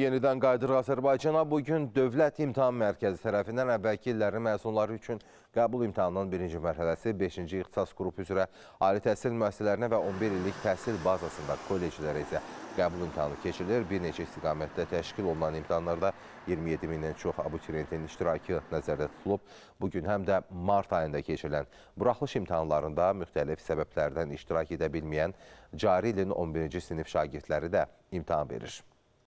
Yenidən qayıdırıq Azərbaycana. Bugün Dövlət İmtihan Mərkəzi tərəfindən əvvəlki illərin məzunları üçün qəbul imtihanının birinci mərhələsi 5-ci ixtisas qrupu üzrə ali təhsil müəssisələrinə və 11 illik təhsil bazasında kolleclərə isə qəbul imtihanı keçirilir. Bir neçə istiqamətdə təşkil olunan imtihanlarda 27 mindən çox abituriyentin iştirakı nəzərdə tutulub. Bugün həm də mart ayında keçirilən buraxılış imtihanlarında müxtəlif səbəblərdən iştirak edə bilməyən Carilin 11-ci sinif şagirdləri də imtihan verir.